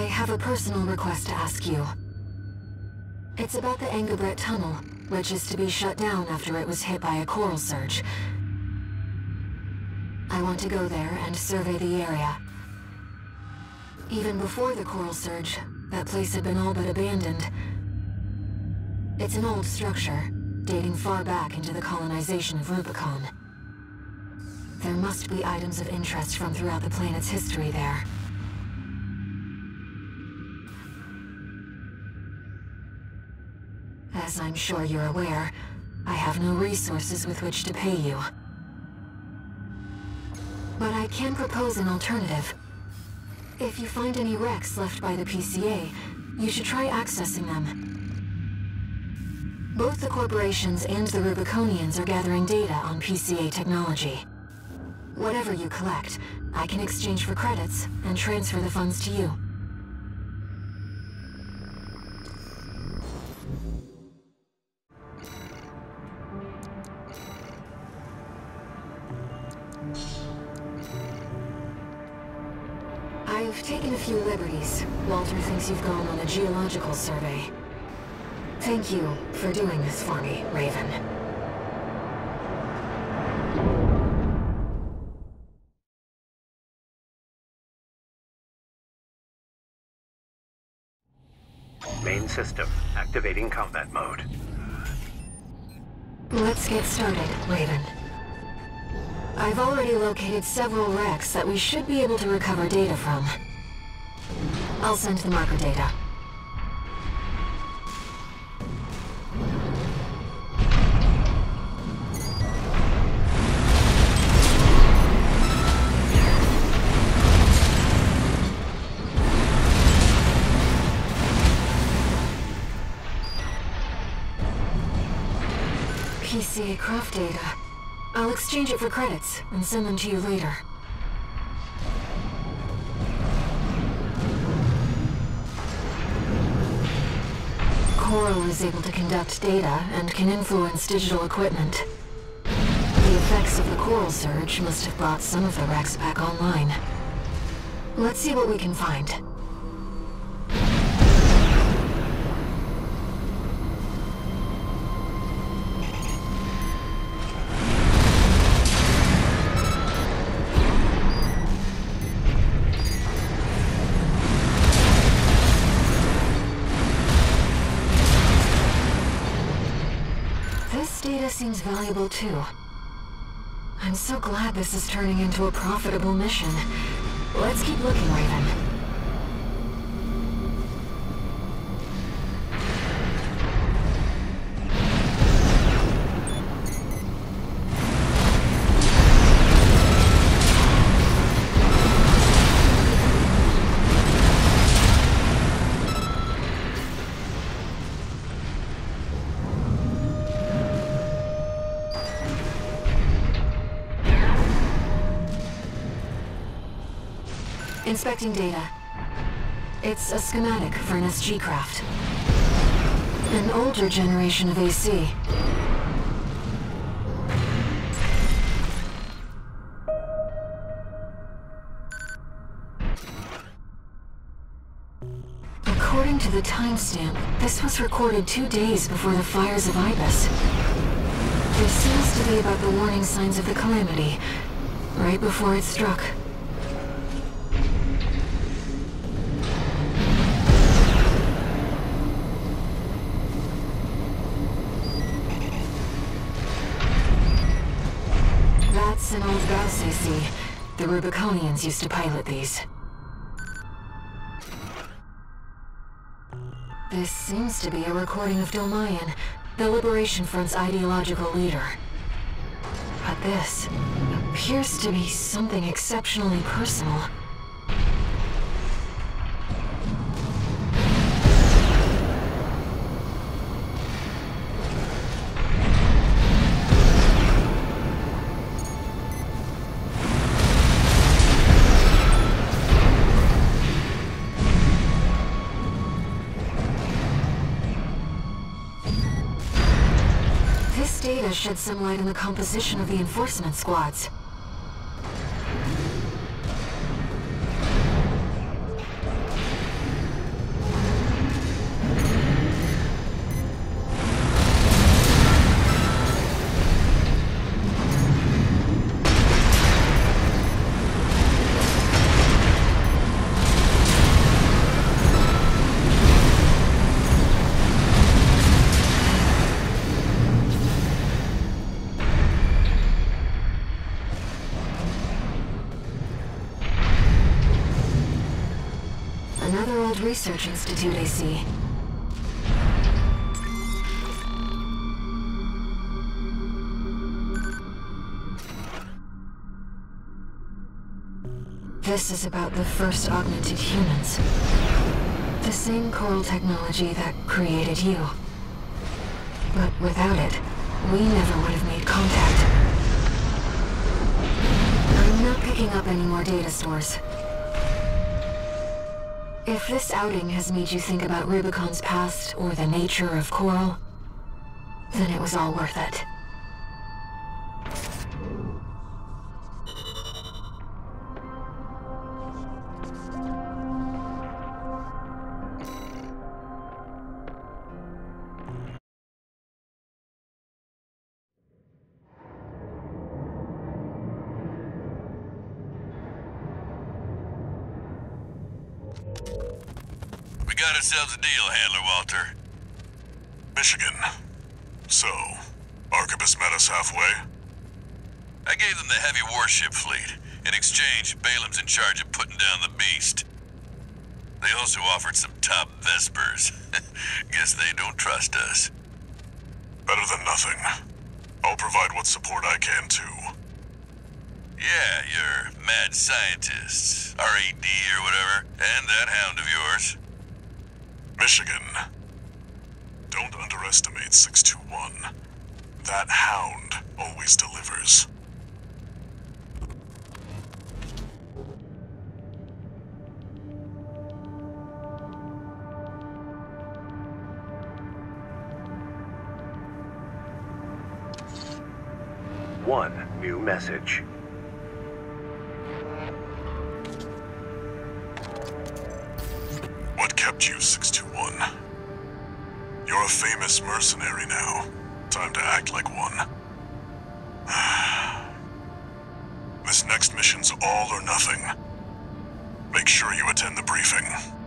I have a personal request to ask you. It's about the Engabret Tunnel, which is to be shut down after it was hit by a coral surge. I want to go there and survey the area. Even before the coral surge, that place had been all but abandoned. It's an old structure, dating far back into the colonization of Rubicon. There must be items of interest from throughout the planet's history there. As I'm sure you're aware, I have no resources with which to pay you. But I can propose an alternative. If you find any wrecks left by the PCA, you should try accessing them. Both the corporations and the Rubiconians are gathering data on PCA technology. Whatever you collect, I can exchange for credits and transfer the funds to you. Walter thinks you've gone on a geological survey. Thank you for doing this for me, Raven. Main system activating combat mode. Let's get started, Raven. I've already located several wrecks that we should be able to recover data from. I'll send the marker data. PCA craft data. I'll exchange it for credits and send them to you later. Coral is able to conduct data and can influence digital equipment. The effects of the coral surge must have brought some of the wrecks back online. Let's see what we can find. Seems valuable too. I'm so glad this is turning into a profitable mission. Let's keep looking, Raven. Inspecting data. It's a schematic for an SG craft. An older generation of AC. According to the timestamp, this was recorded 2 days before the fires of Ibis. This seems to be about the warning signs of the calamity, right before it struck. An old Gaussi, AC. The Rubiconians used to pilot these. This seems to be a recording of Dolmayan, the Liberation Front's ideological leader. But this appears to be something exceptionally personal. Shed some light on the composition of the enforcement squads. Advanced Research Institute, AC. This is about the first augmented humans. The same Coral technology that created you. But without it, we never would have made contact. I'm not picking up any more data stores. If this outing has made you think about Rubicon's past or the nature of Coral, then it was all worth it. Got ourselves a deal, Handler Walter. Michigan. So, Arquebus met us halfway? I gave them the heavy warship fleet. In exchange, Balaam's in charge of putting down the beast. They also offered some top Vespers. Guess they don't trust us. Better than nothing. I'll provide what support I can, too. Yeah, your mad scientists, RED or whatever, and that hound of yours. Michigan. Don't underestimate 621. That hound always delivers. One new message. What kept you, 621? You're a famous mercenary now. Time to act like one. This next mission's all or nothing. Make sure you attend the briefing.